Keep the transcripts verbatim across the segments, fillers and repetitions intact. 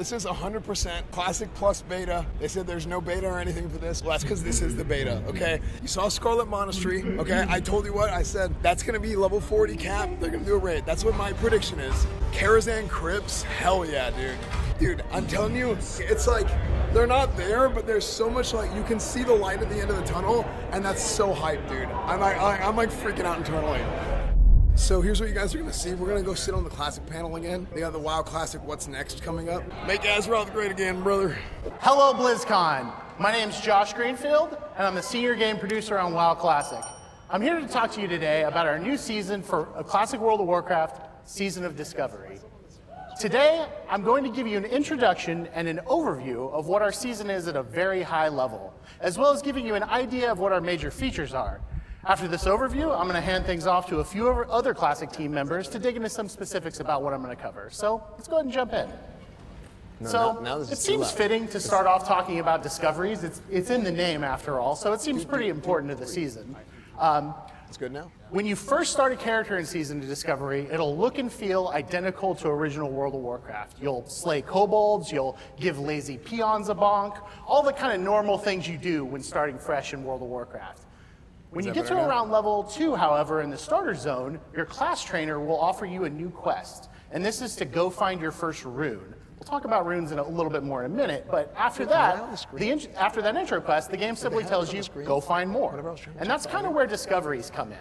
This is one hundred percent Classic plus beta. They said there's no beta or anything for this. Well, that's because this is the beta, okay? You saw Scarlet Monastery, okay? I told you what, I said that's gonna be level forty cap. They're gonna do a raid. That's what my prediction is. Karazhan Crypts, hell yeah, dude. Dude, I'm telling you, it's like, they're not there, but there's so much, like, you can see the light at the end of the tunnel, and that's so hype, dude. I'm like, I'm like freaking out internally. So here's what you guys are gonna see. We're gonna go sit on the Classic panel again. They got the WoW Classic What's Next coming up. Make Azeroth great again, brother. Hello, BlizzCon. My name's Josh Greenfield, and I'm the senior game producer on WoW Classic. I'm here to talk to you today about our new season for Classic World of Warcraft, Season of Discovery. Today, I'm going to give you an introduction and an overview of what our season is at a very high level, as well as giving you an idea of what our major features are. After this overview, I'm gonna hand things off to a few other Classic team members to dig into some specifics about what I'm gonna cover. So let's go ahead and jump in. No, so now, now it seems fitting to start off talking about discoveries. It's, it's in the name after all, so it seems pretty important to the season. Um, It's good now. When you first start a character in Season of Discovery, it'll look and feel identical to original World of Warcraft. You'll slay kobolds, you'll give lazy peons a bonk, all the kind of normal things you do when starting fresh in World of Warcraft. When you get to around level two, however, in the starter zone, your class trainer will offer you a new quest, and this is to go find your first rune. We'll talk about runes in a little bit more in a minute, but after that, the after that intro quest, the game simply tells you, go find more. And that's kind of where discoveries come in.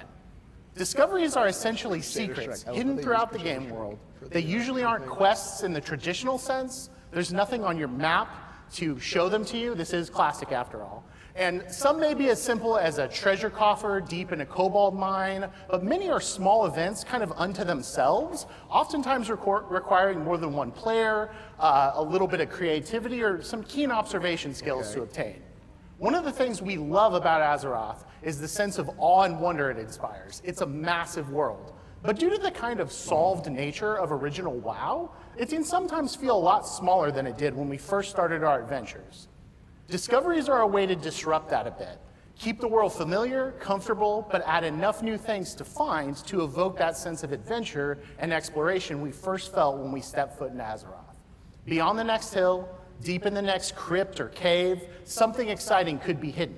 Discoveries are essentially secrets hidden throughout the game world. They usually aren't quests in the traditional sense. There's nothing on your map to show them to you. This is Classic after all. And some may be as simple as a treasure coffer deep in a kobold mine, but many are small events kind of unto themselves, oftentimes requiring more than one player, uh, a little bit of creativity, or some keen observation skills okay. to obtain. One of the things we love about Azeroth is the sense of awe and wonder it inspires. It's a massive world. But due to the kind of solved nature of original WoW, it can sometimes feel a lot smaller than it did when we first started our adventures. Discoveries are a way to disrupt that a bit. Keep the world familiar, comfortable, but add enough new things to find to evoke that sense of adventure and exploration we first felt when we stepped foot in Azeroth. Beyond the next hill, deep in the next crypt or cave, something exciting could be hidden.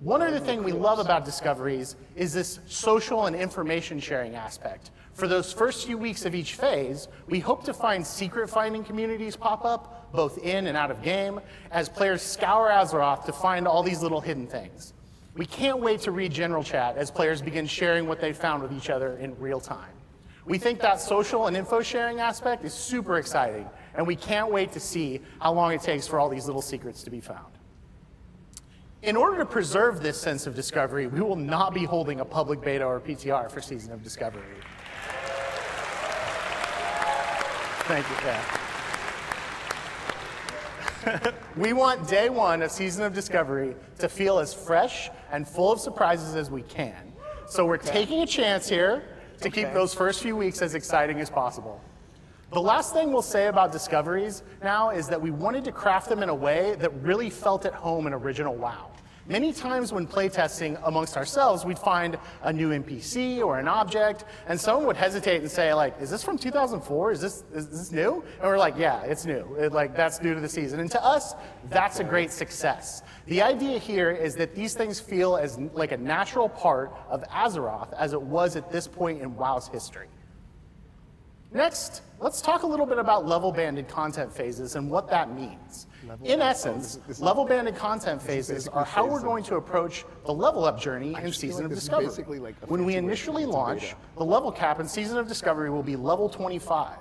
One other thing we love about discoveries is this social and information sharing aspect. For those first few weeks of each phase, we hope to find secret finding communities pop up, both in and out of game, as players scour Azeroth to find all these little hidden things. We can't wait to read general chat as players begin sharing what they found with each other in real time. We think that social and info sharing aspect is super exciting, and we can't wait to see how long it takes for all these little secrets to be found. In order to preserve this sense of discovery, we will not be holding a public beta or P T R for Season of Discovery. Thank you, Pat. We want day one of Season of Discovery to feel as fresh and full of surprises as we can. So we're taking a chance here to keep those first few weeks as exciting as possible. The last thing we'll say about discoveries now is that we wanted to craft them in a way that really felt at home in original WoW. Many times when playtesting amongst ourselves, we'd find a new N P C or an object, and someone would hesitate and say, like, is this from two thousand four? Is this, is this new? And we're like, yeah, it's new. It, like, that's new to the season. And to us, that's a great success. The idea here is that these things feel as like a natural part of Azeroth as it was at this point in WoW's history. Next, let's talk a little bit about level-banded content phases and what that means. In essence, level-banded content phases are how we're going to approach the level-up journey in Season of Discovery. When we initially launch, the level cap in Season of Discovery will be level twenty-five.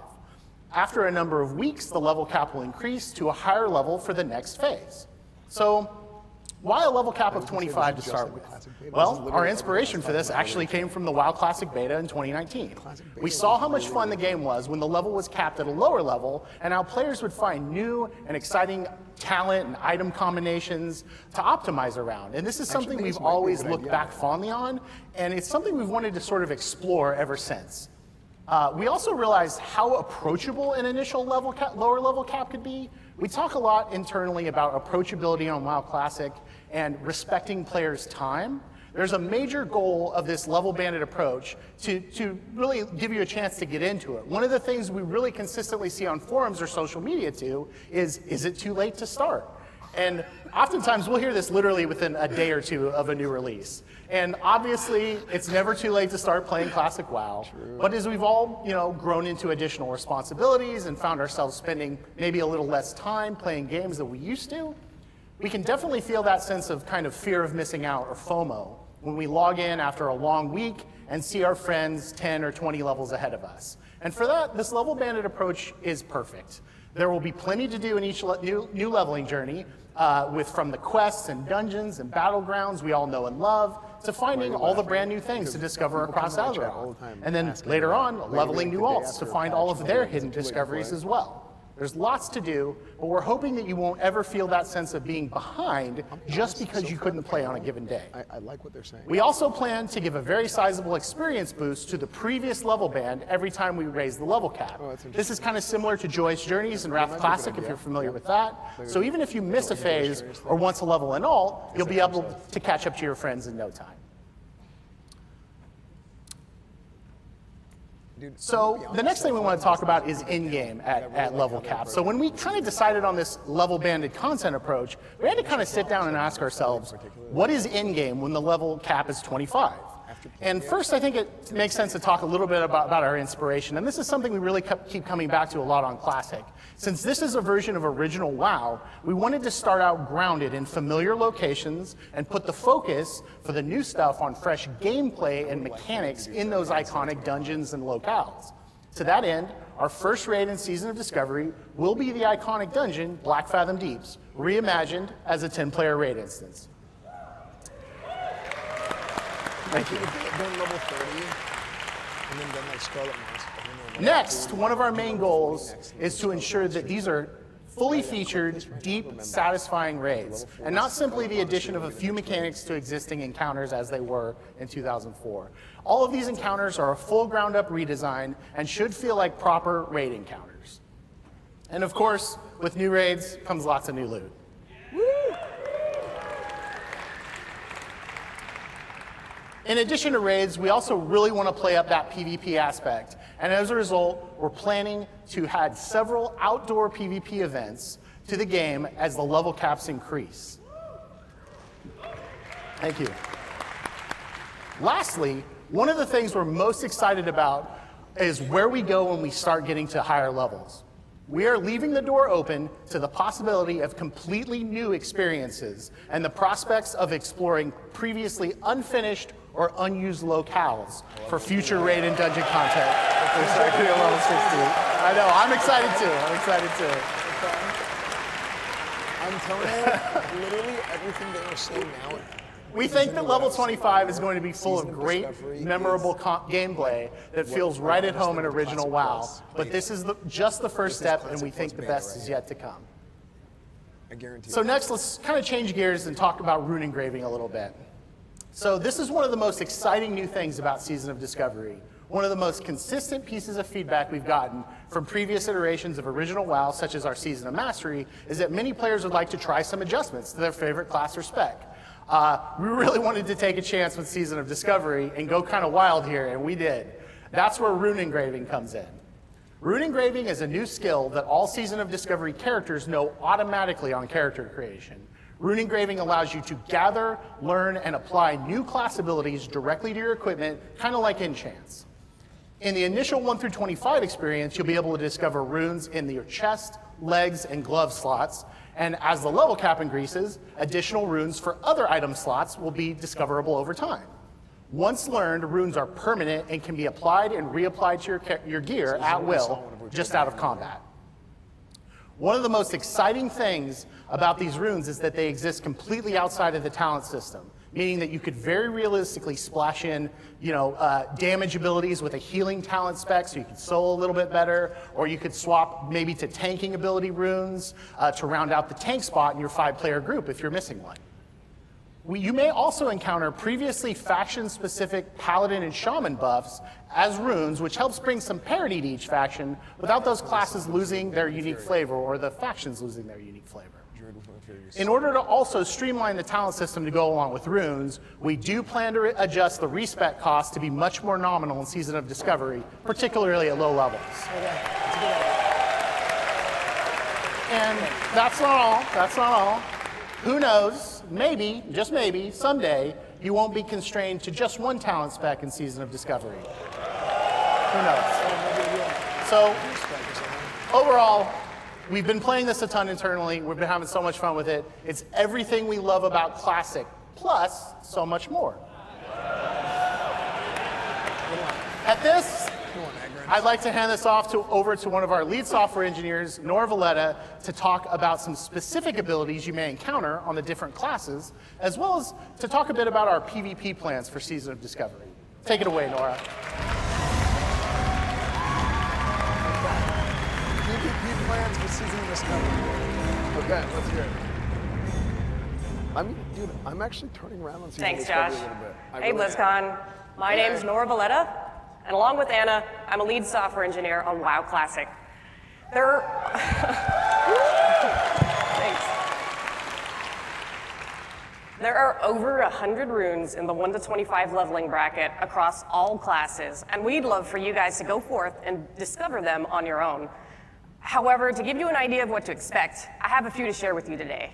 After a number of weeks, the level cap will increase to a higher level for the next phase. So, why a level cap of twenty-five to start with? Well, our inspiration for this actually came from the WoW Classic beta in twenty nineteen. We saw how much fun the game was when the level was capped at a lower level, and how players would find new and exciting talent and item combinations to optimize around. And this is something we've always looked back fondly on, and it's something we've wanted to sort of explore ever since. Uh, we also realized how approachable an initial level cap, lower level cap could be. We talk a lot internally about approachability on WoW Classic and respecting players' time. There's a major goal of this level-banded approach to, to really give you a chance to get into it. One of the things we really consistently see on forums or social media too is, is it too late to start? And oftentimes we'll hear this literally within a day or two of a new release. And obviously, it's never too late to start playing classic WoW. True. But as we've all, you know, grown into additional responsibilities and found ourselves spending maybe a little less time playing games than we used to, we can definitely feel that sense of kind of fear of missing out, or FOMO, when we log in after a long week and see our friends ten or twenty levels ahead of us. And for that, this level-banded approach is perfect. There will be plenty to do in each le new, new leveling journey, uh, with from the quests and dungeons and battlegrounds we all know and love, to finding all the brand new things to discover across Azeroth. And then later on, leveling new alts to find all of their hidden discoveries as well. There's lots to do, but we're hoping that you won't ever feel that sense of being behind just because you couldn't play on a given day. I, I like what they're saying. We also plan to give a very sizable experience boost to the previous level band every time we raise the level cap. Oh, this is kind of similar to Joyous Journeys and Wrath Classic, if you're familiar with that. So even if you miss a phase or once a level in all, you'll be able to catch up to your friends in no time. So the next thing we want to talk about is in-game at, at level cap. So when we kind of decided on this level-banded content approach, we had to kind of sit down and ask ourselves, what is in-game when the level cap is twenty-five? And first, I think it makes sense to talk a little bit about, about our inspiration. And this is something we really keep coming back to a lot on Classic. Since this is a version of original WoW, we wanted to start out grounded in familiar locations and put the focus for the new stuff on fresh gameplay and mechanics in those iconic dungeons and locales. To that end, our first raid in Season of Discovery will be the iconic dungeon, Blackfathom Deeps, reimagined as a ten player raid instance. Thank you. Done level thirty, and then done like Scarlet Monastery. Next, one of our main goals is to ensure that these are fully featured, deep, satisfying raids, and not simply the addition of a few mechanics to existing encounters as they were in two thousand four. All of these encounters are a full ground-up redesign and should feel like proper raid encounters. And of course, with new raids comes lots of new loot. In addition to raids, we also really want to play up that PvP aspect, and as a result, we're planning to add several outdoor PvP events to the game as the level caps increase. Thank you. Lastly, one of the things we're most excited about is where we go when we start getting to higher levels. We are leaving the door open to the possibility of completely new experiences and the prospects of exploring previously unfinished or unused locales for future raid and dungeon content if we start getting level sixty. I know, I'm excited too, I'm excited too. I'm telling you, literally everything that you're saying now. We think that level twenty-five is going to be full of great, memorable gameplay that feels right at home in original WoW, but this is the, just the first step, and we think the best is yet to come. So next, let's kind of change gears and talk about Rune Engraving a little bit. So this is one of the most exciting new things about Season of Discovery, one of the most consistent pieces of feedback we've gotten from previous iterations of original WoW, such as our Season of Mastery, is that many players would like to try some adjustments to their favorite class or spec. Uh, we really wanted to take a chance with Season of Discovery and go kind of wild here, and we did. That's where Rune Engraving comes in. Rune Engraving is a new skill that all Season of Discovery characters know automatically on character creation. Rune Engraving allows you to gather, learn, and apply new class abilities directly to your equipment, kind of like Enchants. In the initial one through twenty-five experience, you'll be able to discover runes in your chest, legs, and glove slots. And as the level cap increases, additional runes for other item slots will be discoverable over time. Once learned, runes are permanent and can be applied and reapplied to your, your gear at will, just out of combat. One of the most exciting things about these runes is that they exist completely outside of the talent system, meaning that you could very realistically splash in, you know, uh, damage abilities with a healing talent spec so you could solo a little bit better, or you could swap maybe to tanking ability runes uh, to round out the tank spot in your five player group if you're missing one. We, you may also encounter previously faction-specific Paladin and Shaman buffs as runes, which helps bring some parity to each faction without those classes losing their unique flavor or the factions losing their unique flavor. In order to also streamline the talent system to go along with runes, we do plan to adjust the respec cost to be much more nominal in Season of Discovery, particularly at low levels. And that's not all, that's not all. Who knows, maybe, just maybe, someday, you won't be constrained to just one talent spec in Season of Discovery. Who knows? So, overall, we've been playing this a ton internally. We've been having so much fun with it. It's everything we love about Classic, plus so much more. At this, I'd like to hand this off to, over to one of our lead software engineers, Nora Valletta, to talk about some specific abilities you may encounter on the different classes, as well as to talk a bit about our PvP plans for Season of Discovery. Take it away, Nora. PvP plans for Season of Discovery. Okay, let's hear it. I'm, dude, I'm actually turning around on Season Thanks, of Discovery Josh. a little bit. I hey, really BlizzCon. Am. My hey. name's Nora Valletta. And along with Anna, I'm a lead software engineer on WoW Classic. There are... Thanks. There are over one hundred runes in the one to twenty-five leveling bracket across all classes, and we'd love for you guys to go forth and discover them on your own. However, to give you an idea of what to expect, I have a few to share with you today.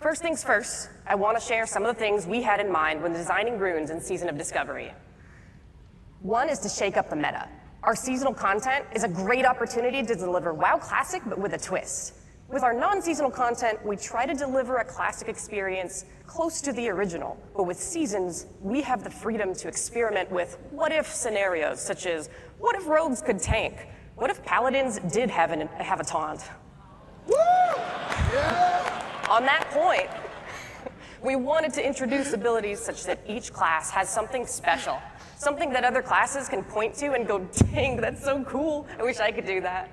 First things first, I want to share some of the things we had in mind when designing runes in Season of Discovery. One is to shake up the meta. Our seasonal content is a great opportunity to deliver WoW Classic, but with a twist. With our non-seasonal content, we try to deliver a classic experience close to the original, but with seasons, we have the freedom to experiment with what-if scenarios, such as, what if rogues could tank? What if paladins did have, an, have a taunt? Woo! Yeah! On that point, we wanted to introduce abilities such that each class has something special. Something that other classes can point to and go, dang, that's so cool. I wish I could do that.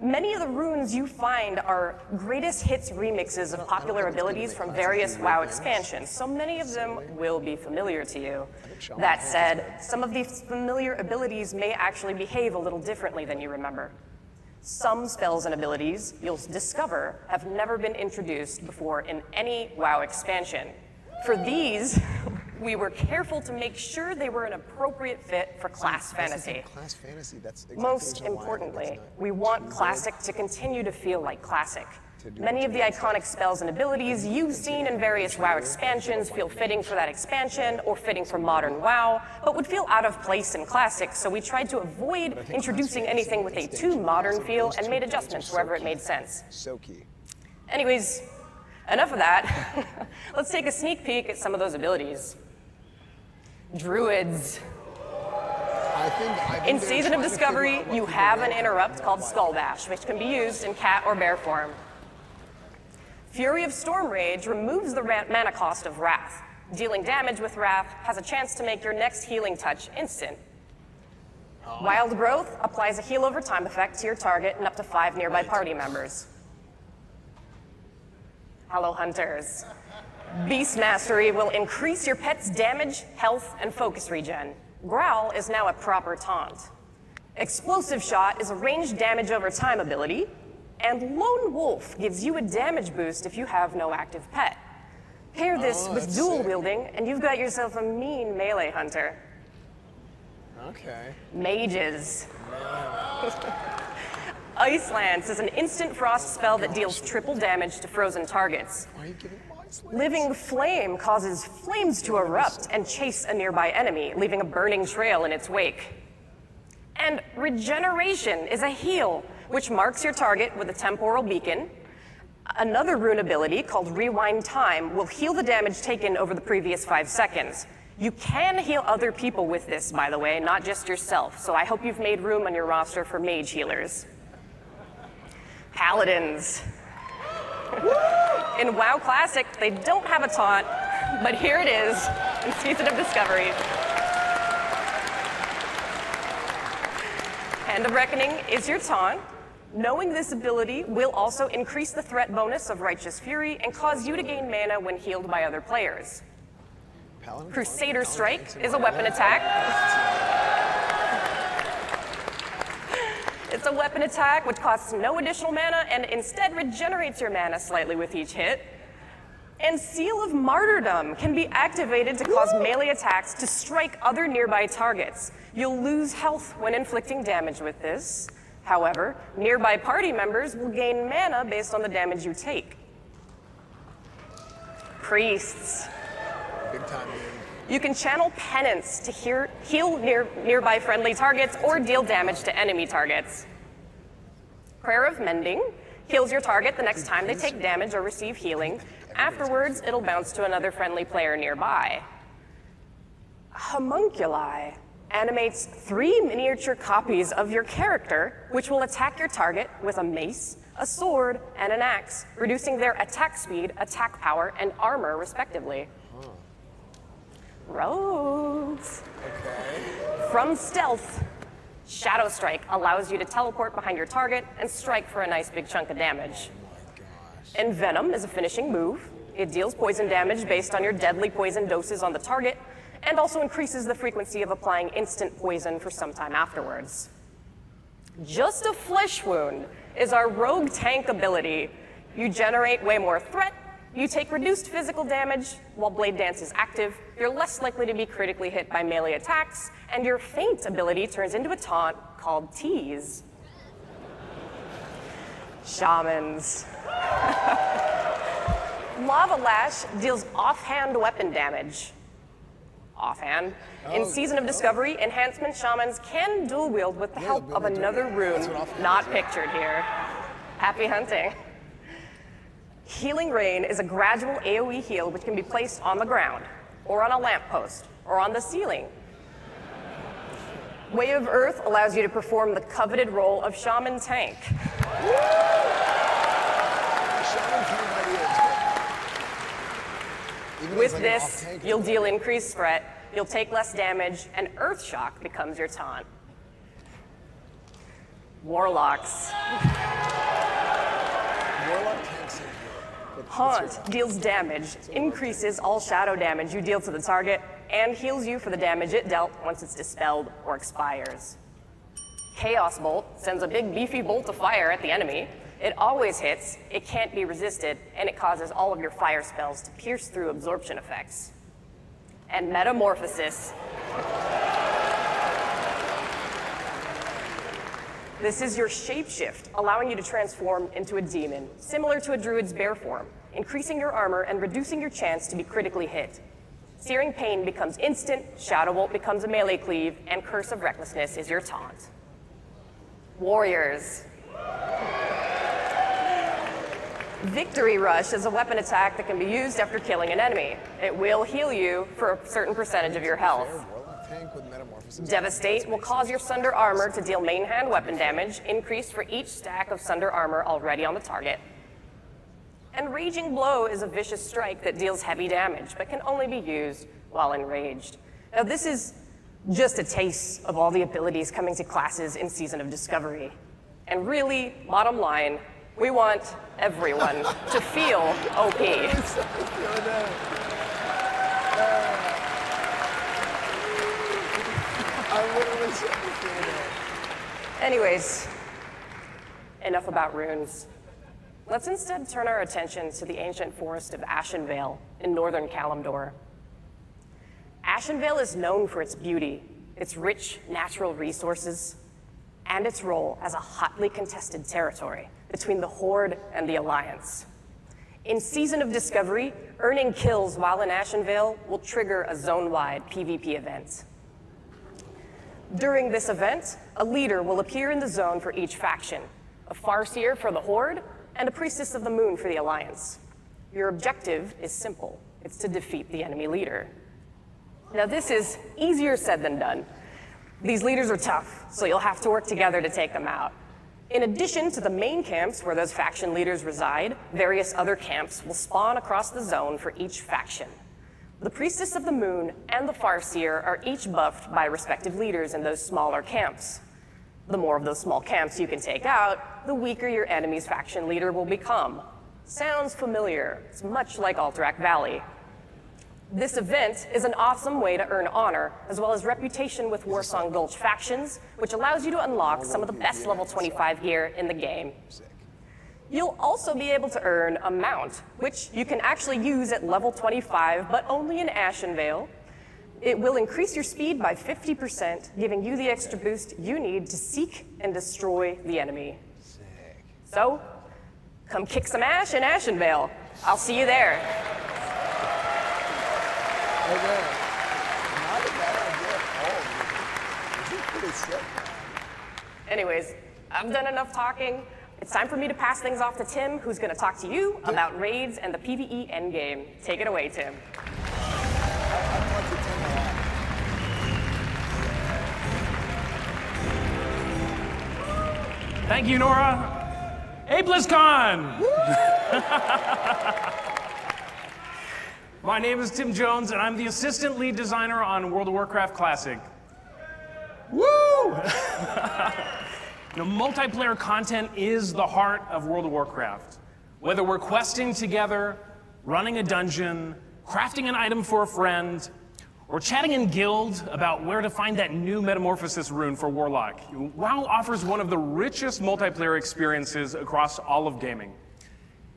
Many of the runes you find are greatest hits remixes of popular abilities from various WoW expansions, so many of them will be familiar to you. That said, some of these familiar abilities may actually behave a little differently than you remember. Some spells and abilities you'll discover have never been introduced before in any WoW expansion. For these, we were careful to make sure they were an appropriate fit for class fantasy. Class fantasy. That's exactly Most importantly, we want Classic to continue to feel like Classic. Many of the iconic spells and abilities you've seen in various WoW expansions feel fitting for that expansion or fitting for modern WoW, but would feel out of place in Classic, so we tried to avoid introducing anything with a too modern feel and made adjustments wherever it made sense. So key. Anyways, enough of that. Let's take a sneak peek at some of those abilities. Druids. I think, I think in Season of Discovery, you have an interrupt called Skull Bash, which can be used in cat or bear form. Fury of Stormrage removes the mana cost of Wrath. Dealing damage with Wrath has a chance to make your next healing touch instant. Oh. Wild Growth applies a heal over time effect to your target and up to five nearby party members. Hello, Hunters. Beast Mastery will increase your pet's damage, health, and focus regen. Growl is now a proper taunt. Explosive Shot is a ranged damage over time ability, and Lone Wolf gives you a damage boost if you have no active pet. Pair this oh, with dual sick. wielding, and you've got yourself a mean melee hunter. Okay. Mages. Ice Lance is an instant frost spell that deals triple damage to frozen targets. Why are you giving Ice Lance? Living Flame causes flames to erupt and chase a nearby enemy, leaving a burning trail in its wake. And Regeneration is a heal, which marks your target with a temporal beacon. Another rune ability called Rewind Time will heal the damage taken over the previous five seconds. You can heal other people with this, by the way, not just yourself, so I hope you've made room on your roster for mage healers. Paladins. In WoW Classic, they don't have a taunt, but here it is in Season of Discovery. Hand of Reckoning is your taunt. Knowing this ability will also increase the threat bonus of Righteous Fury and cause you to gain mana when healed by other players. Crusader Strike is a weapon attack. It's a weapon attack which costs no additional mana and instead regenerates your mana slightly with each hit. And Seal of Martyrdom can be activated to cause melee attacks to strike other nearby targets. You'll lose health when inflicting damage with this. However, nearby party members will gain mana based on the damage you take. Priests. Big time. You can channel penance to hear, heal near, nearby friendly targets or deal damage to enemy targets. Prayer of Mending heals your target the next time they take damage or receive healing. Afterwards, it'll bounce to another friendly player nearby. Homunculi animates three miniature copies of your character, which will attack your target with a mace, a sword, and an axe, reducing their attack speed, attack power, and armor, respectively. Huh. Rogues. Okay. From stealth, Shadow Strike allows you to teleport behind your target and strike for a nice big chunk of damage. And Venom is a finishing move. It deals poison damage based on your deadly poison doses on the target, and also increases the frequency of applying instant poison for some time afterwards. Just a Flesh Wound is our rogue tank ability. You generate way more threat, you take reduced physical damage, while Blade Dance is active, you're less likely to be critically hit by melee attacks, and your Feint ability turns into a taunt called Tease. Shamans. Lava Lash deals offhand weapon damage. Offhand. In Season of Discovery, enhancement shamans can dual wield with the help of another rune not pictured here. Happy hunting. Healing Rain is a gradual AoE heal which can be placed on the ground, or on a lamppost, or on the ceiling. Way of Earth allows you to perform the coveted role of Shaman Tank. With this, you'll deal increased threat, you'll take less damage, and Earth Shock becomes your taunt. Warlocks. Haunt deals damage, increases all shadow damage you deal to the target, and heals you for the damage it dealt once it's dispelled or expires. Chaos Bolt sends a big beefy bolt of fire at the enemy. It always hits, it can't be resisted, and it causes all of your fire spells to pierce through absorption effects. And Metamorphosis. This is your shapeshift, allowing you to transform into a demon, similar to a druid's bear form, increasing your armor and reducing your chance to be critically hit. Searing Pain becomes instant, Shadow Bolt becomes a melee cleave, and Curse of Recklessness is your taunt. Warriors. Victory Rush is a weapon attack that can be used after killing an enemy. It will heal you for a certain percentage of your health. Devastate will cause your Sunder Armor to deal main hand weapon damage, increased for each stack of Sunder Armor already on the target. And Raging Blow is a vicious strike that deals heavy damage, but can only be used while enraged. Now this is just a taste of all the abilities coming to classes in Season of Discovery. And really, bottom line, we want everyone to feel O P. Anyways, enough about runes. Let's instead turn our attention to the ancient forest of Ashenvale in northern Kalimdor. Ashenvale is known for its beauty, its rich natural resources, and its role as a hotly contested territory between the Horde and the Alliance. In Season of Discovery, earning kills while in Ashenvale will trigger a zone-wide PvP event. During this event, a leader will appear in the zone for each faction, a Farseer for the Horde, and a Priestess of the Moon for the Alliance. Your objective is simple. It's to defeat the enemy leader. Now this is easier said than done. These leaders are tough, so you'll have to work together to take them out. In addition to the main camps where those faction leaders reside, various other camps will spawn across the zone for each faction. The Priestess of the Moon and the Farseer are each buffed by respective leaders in those smaller camps. The more of those small camps you can take out, the weaker your enemy's faction leader will become. Sounds familiar. It's much like Alterac Valley. This event is an awesome way to earn honor, as well as reputation with Warsong Gulch factions, which allows you to unlock some of the best level twenty-five gear in the game. You'll also be able to earn a mount, which you can actually use at level twenty-five, but only in Ashenvale. It will increase your speed by fifty percent, giving you the extra boost you need to seek and destroy the enemy. So, come kick some ash in Ashenvale. I'll see you there. Not a bad idea at all. You're pretty sick. Anyways, I've done enough talking. It's time for me to pass things off to Tim, who's going to talk to you about raids and the PvE endgame. Take it away, Tim. Thank you, Nora. Hey, BlizzCon! My name is Tim Jones, and I'm the assistant lead designer on World of Warcraft Classic. Woo! Now, multiplayer content is the heart of World of Warcraft. Whether we're questing together, running a dungeon, crafting an item for a friend, or chatting in guild about where to find that new Metamorphosis rune for Warlock, WoW offers one of the richest multiplayer experiences across all of gaming.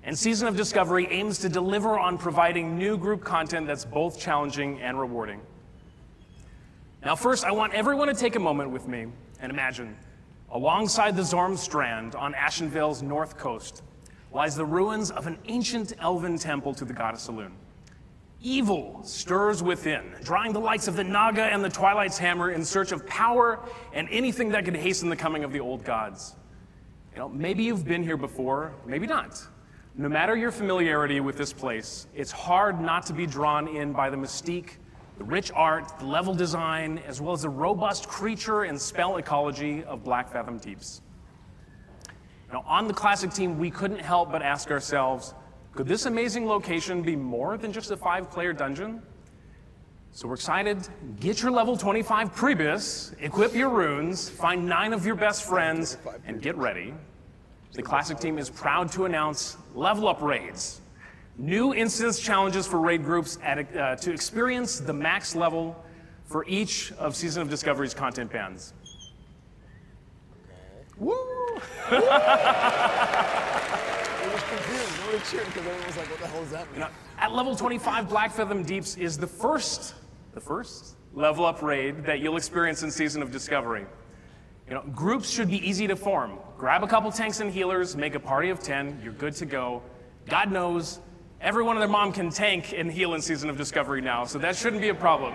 And Season of Discovery aims to deliver on providing new group content that's both challenging and rewarding. Now first, I want everyone to take a moment with me and imagine, alongside the Zorm Strand on Ashenvale's north coast, lies the ruins of an ancient elven temple to the goddess Elune. Evil stirs within, drawing the likes of the Naga and the Twilight's Hammer in search of power and anything that could hasten the coming of the old gods. You know, maybe you've been here before, maybe not. No matter your familiarity with this place, it's hard not to be drawn in by the mystique, the rich art, the level design, as well as the robust creature and spell ecology of Blackfathom Deeps. Now, on the Classic team, we couldn't help but ask ourselves, could this amazing location be more than just a five-player dungeon? So we're excited. Get your level twenty-five Priebus, equip your runes, find nine of your best friends, and get ready. The Classic team is proud to announce Level Up Raids, new instance challenges for raid groups at, uh, to experience the max level for each of Season of Discovery's content bans. Okay. Woo! Woo! It was confused. Nobody cheered because everyone was like, what the hell does that mean? You know, at level twenty-five, Blackfathom Deeps is the first, the first Level Up Raid that you'll experience in Season of Discovery. You know, groups should be easy to form. Grab a couple tanks and healers, make a party of ten, you're good to go. God knows, everyone and their mom can tank and heal in Season of Discovery now, so that shouldn't be a problem.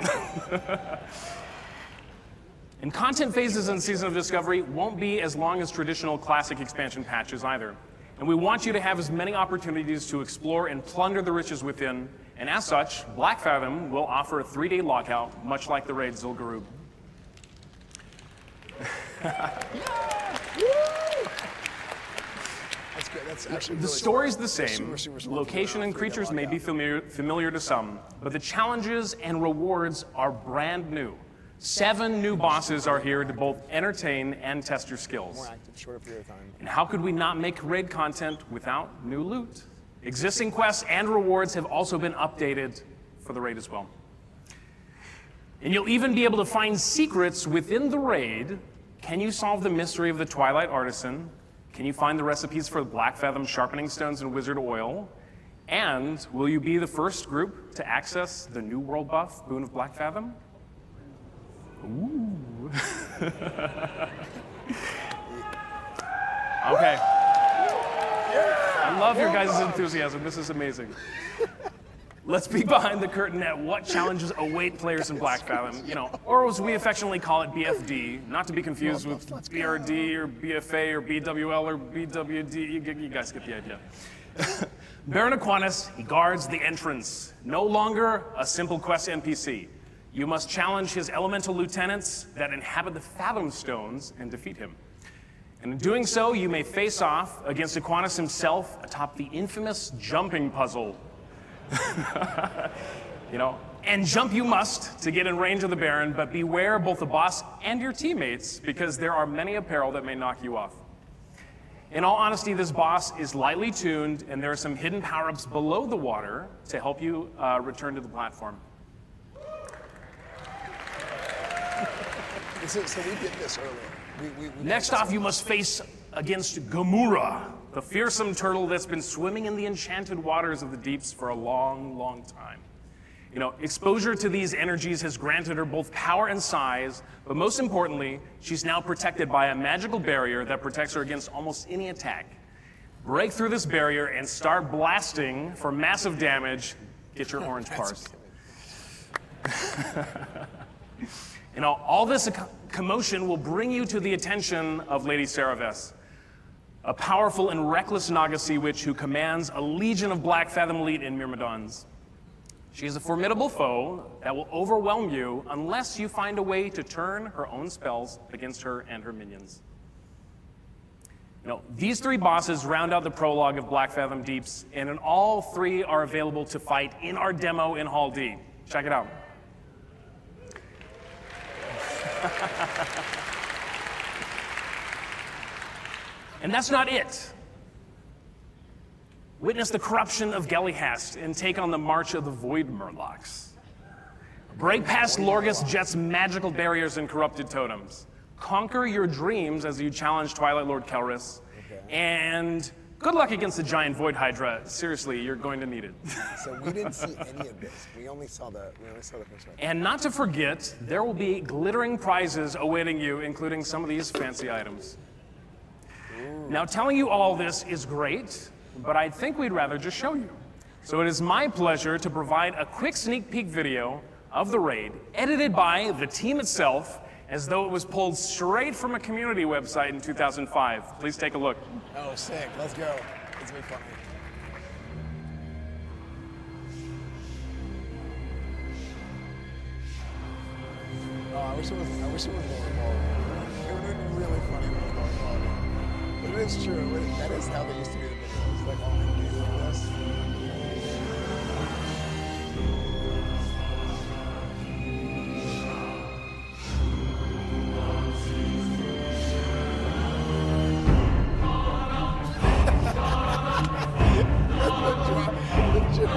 And content phases in Season of Discovery won't be as long as traditional Classic expansion patches either. And we want you to have as many opportunities to explore and plunder the riches within, and as such, Blackfathom will offer a three-day lockout, much like the raid Zul'Gurub. Yeah! That's good. That's actually the really story's cool. The same. Super, super, super Location and creatures may be familiar, familiar to some, but the challenges and rewards are brand new. Seven new bosses are here to both entertain and test your skills. More active, shorter period of time. And how could we not make raid content without new loot? Existing quests and rewards have also been updated for the raid as well. And you'll even be able to find secrets within the raid. Can you solve the mystery of the Twilight Artisan? Can you find the recipes for the Blackfathom Sharpening Stones and Wizard Oil? And will you be the first group to access the New World buff, Boon of Blackfathom? Ooh. Okay. I love your guys' enthusiasm. This is amazing. Let's peek behind the curtain at what challenges await players in Blackfathom, you know, or as we affectionately call it, B F D, not to be confused with B R D or B F A or B W L or B W D. You guys get the idea. Baron Aquinas, he guards the entrance. No longer a simple quest N P C. You must challenge his elemental lieutenants that inhabit the Fathom Stones and defeat him. And in doing so, you may face off against Aquinas himself atop the infamous jumping puzzle. You know, and jump you must to get in range of the Baron, but beware both the boss and your teammates because there are many apparel that may knock you off. In all honesty, this boss is lightly tuned, and there are some hidden power-ups below the water to help you uh, return to the platform. so, so we did this earlier. We, we, we Next off, you must face against Gamora, the fearsome turtle that's been swimming in the enchanted waters of the deeps for a long, long time. You know, exposure to these energies has granted her both power and size, but most importantly, she's now protected by a magical barrier that protects her against almost any attack. Break through this barrier and start blasting for massive damage. Get your orange parts. You know, all this commotion will bring you to the attention of Lady Saraves, a powerful and reckless Naga sea witch who commands a legion of Blackfathom elite in Myrmidons. She is a formidable foe that will overwhelm you unless you find a way to turn her own spells against her and her minions. You know, these three bosses round out the prologue of Blackfathom Deeps, and in all three are available to fight in our demo in Hall D. Check it out. And that's not it. Witness the corruption of Gelihast and take on the march of the Void Murlocs. Break past Lorgha's Jet's magical barriers and corrupted totems. Conquer your dreams as you challenge Twilight Lord Kelris. Okay. And good luck against the giant Void Hydra. Seriously, you're going to need it. So we didn't see any of this. We only saw the we only saw the first one. And not to forget, there will be glittering prizes awaiting you, including some of these fancy items. Ooh. Now, telling you all this is great, but I think we'd rather just show you. So it is my pleasure to provide a quick sneak peek video of the raid, edited by the team itself, as though it was pulled straight from a community website in two thousand five. Please take a look. Oh, sick. Let's go. It's gonna be funny. Oh, I wish it was, I wish it was more involved. It would have been really funny if it was more involved. But it is true. It would, that is how they used to do the video. Like, oh, I'm gonna do this. the the the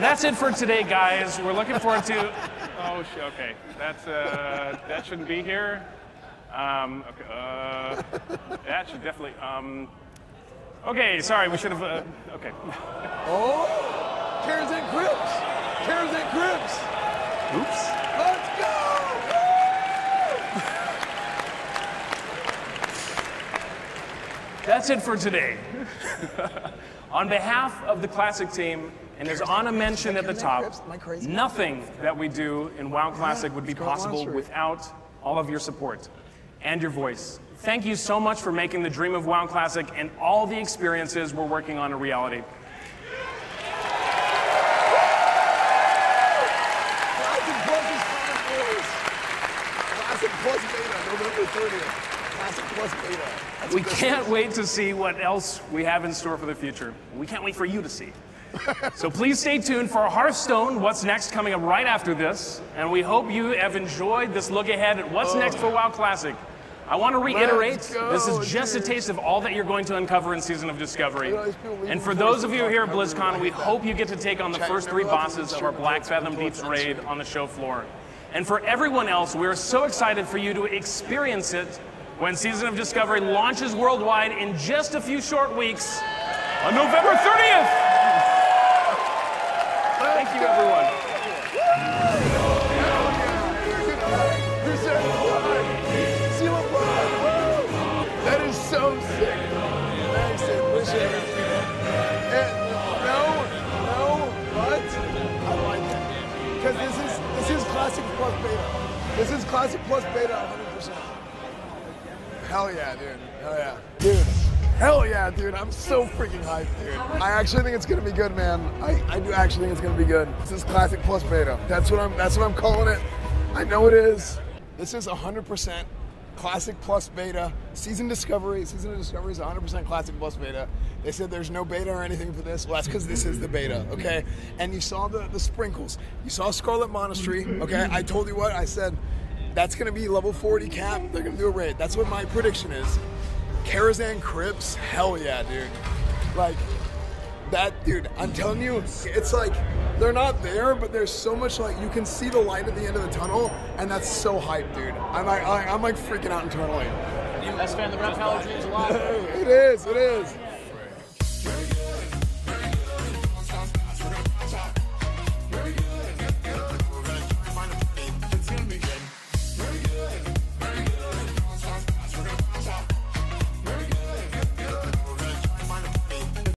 That's it for today, guys. We're looking forward to. Oh, okay. That's uh, that shouldn't be here. Um, okay. Uh, that should definitely. Um, okay. Sorry, we should have. Uh, okay. Oh, Karazhan Crypts. Karazhan Crypts. Oops. Let's go. Woo! That's it for today. On behalf of the Classic team. And as Anna mentioned at the top, nothing that we do in WoW Classic would be possible without all of your support and your voice. Thank you so much for making the dream of WoW Classic and all the experiences we're working on a reality. Classic Plus Beta, November thirtieth. Classic Plus Beta. We can't wait to see what else we have in store for the future. We can't wait for you to see. So please stay tuned for Hearthstone, What's Next, coming up right after this. And we hope you have enjoyed this look ahead at what's oh. next for WoW Classic. I want to reiterate, go, this is just dude. a taste of all that you're going to uncover in Season of Discovery. And for those of you here at BlizzCon, we hope you get to take on the first three bosses of our Blackfathom Deeps raid on the show floor. And for everyone else, we're so excited for you to experience it when Season of Discovery launches worldwide in just a few short weeks on November thirtieth. Thank you, everyone. Woo! Seal of beta one hundred percent. Hell yeah, dude. Hell yeah. Dude. Hell yeah, dude. I'm so freaking hyped, dude. I actually think it's gonna be good, man. I, I do actually think it's gonna be good. This is Classic plus beta. That's what I'm that's what I'm calling it. I know it is. This is one hundred percent Classic plus beta. Season Discovery. Season of Discovery is one hundred percent Classic plus beta. They said there's no beta or anything for this. Well, that's because this is the beta, okay? And you saw the, the sprinkles. You saw Scarlet Monastery, okay? I told you what I said. That's gonna be level forty cap. They're gonna do a raid. That's what my prediction is. Karazhan Crypts, hell yeah, dude. Like, that, dude, I'm telling you, it's like, they're not there, but there's so much, like, you can see the light at the end of the tunnel, and that's so hype, dude. I'm like, I'm like freaking out internally. You're the best fan of the Red Paladins alive. It is, it is.